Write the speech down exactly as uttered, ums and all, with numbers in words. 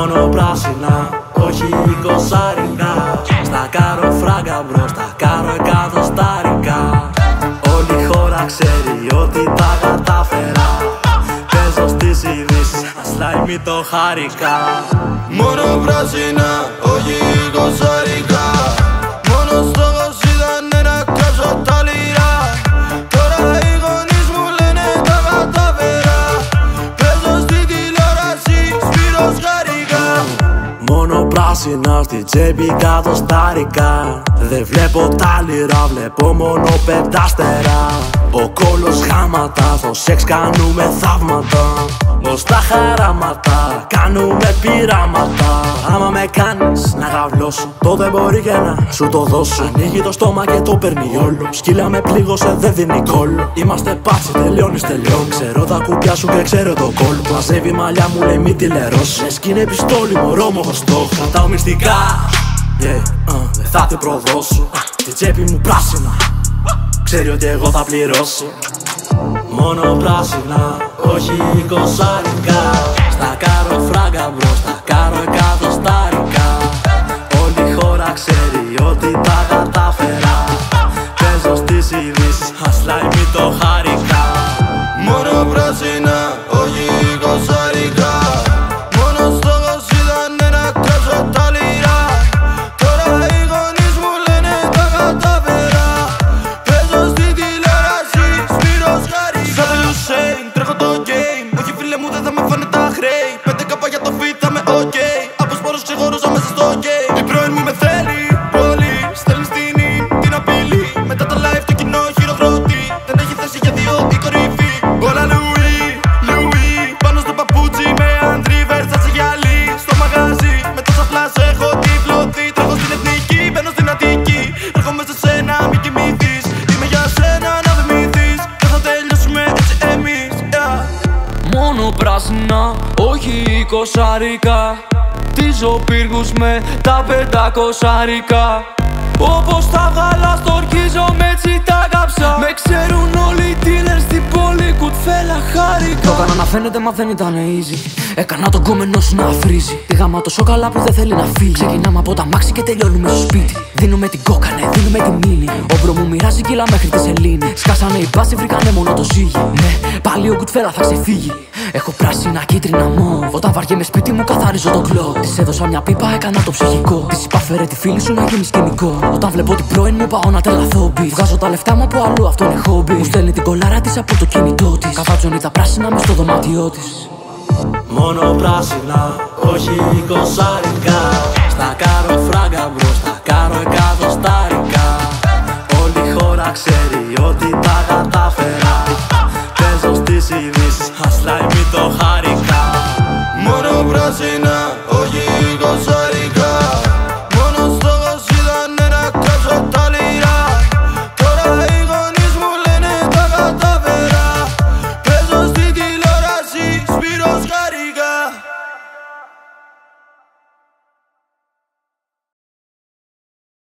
μόνο πράσινα, όχι εικοσάρικα. Στα κάρω φράγκα μπροστά, κάρω εκατοστάρικα. Όλη η χώρα ξέρει ότι τα κατάφερα. Παίζω στις ειδήσεις, ασλάι μη το χάρηκα. Μόνο πράσινα, όχι εικοσάρικα. Μόνο στόχος ήταν να κάψω τα λιρά. Τώρα οι γονείς μου λένε τα κατάφερα. Παίζω στη τηλεόραση, Σπύρος Χάρικα. Μόνο πράσινα στη τσέπη κατοστάρικα. Δεν βλέπω τα λιρά, βλέπω μόνο πεντάστερα. Ο κόλος χάματα, στο σεξ κάνουμε θαύματα. Ως τα χαράματα κάνουμε πειράματα. Άμα με κάνεις να γαβλώσω, τότε μπορεί και να σου το δώσω. Ανοίγει το στόμα και το παίρνει όλο. Σκύλα με πλήγωσε, δεν δίνει κόλλο. Είμαστε πάτσι, τελειώνεις τελειών. Ξέρω τα κουπιά σου και ξέρω το κόλλο. Μαζεύει μαλλιά μου, λέει μη τη λερώσει. Εσκίνε πιστόλι, μωρό μου έχω στόχο. Κρατάω μυστικά, yeah, uh, δεν θα την προδώσω. Τη τσέπη μου πράσινα, ξέρει ότι εγώ θα πληρώσω. Μόνο πράσινα, όχι εικοσάρικα. Στα κάρω φράγκα μπροστά, κάρω εκατοστάρικα. Όλη η χώρα ξέρει ότι τα κατάφερα. Παίζω στις ειδήσεις, ασλάι μη το χάρηκα. Μόνο πράσινα, όχι εικοσάρικα. Μόνο στόχος ήταν να κάψω τα λιρά. Τώρα οι γονείς μου λένε τα κατάφερα. Παίζω στη τηλεόραση, Σπύρος Χάρικα. Σαν το Ιουσέιν, τρέχω το game. Όχι φίλε μου, δεν θα με φάνε τα χρέη. Πέντε κάπα για το φίτ, θα με ok. Από σπόρους ξεχωρούσα μέσα στο γκέι. Η πρώην μου με θέλει πολύ. Στέλνει στην ιν, την απειλή. Μετά τα live το κοινό χειροκροτεί. Δεν έχει θέση για δύο η κορυφή. Όλα Λουί, Λουί. Πάνω στο παπούτσι με Αντρί Βερσάτσι γυαλί. Στο μαγαζί με τόσα φλας έχω τυφλωθεί. Τρέχω στην εθνική, μπαίνω στην Αττική. Έρχομαι σε σένα, μην κοιμηθείς. Είμαι για σένα να θυμηθείς. Και θα τελειώσουμε έτσι εμείς, yeah. Μόνο πράσινα, όχι εικοσάρικα. Τίζω πύργους με τα πεντακοσάρικα. Όπως τα γάλα στορκίζομαι, έτσι τα κάψα. Με ξέρουν όλοι οι dealers στην πόλη, κουτφέλα χάρικα. Το έκανα να φαίνεται μα δεν ήταν easy. Έκανα τον κόμενό σου να αφρίζει. Πήγαμε τόσο καλά που δεν θέλει να φύγει. Ξεκινάμε από τα μάξι και τελειώνουμε στο σπίτι. Δίνουμε την κόκανε, δίνουμε τη μήνη. Όμπρο μου μοιράζει κιλά μέχρι τη σελήνη. Σκάσανε οι μπάσοι, βρήκανε μόνο το ζύγι. Ναι, πάλι ο κουτφέλα θα ξεφύγει. Έχω πράσινα, κίτρινα μόβ. Όταν βαριέμαι σπίτι μου καθαρίζω το κλό. Της έδωσα μια πίπα, έκανα το ψυχικό. Της είπα φέρε τη φίλη σου να γίνεις κοινικό. Όταν βλέπω την πρώην μου πάω να τελαθόμπι. Βγάζω τα λεφτά μου από αλλού, αυτό είναι χόμπι. Μου στέλνει την κολάρα της από το κινητό της. Καβάτζονι τα πράσινα μες στο δωμάτιό της. Μόνο πράσινα, όχι εικοσάρικα. Στα κάρω φράγκα μπροστά, κάρω εκατοστάρικα. Όλη η χώρα ξέρει ότι τα κατάφερα. Παίζω στις ειδήσεις, ασλάι μη το χάρηκα. Μόνο πράσινα.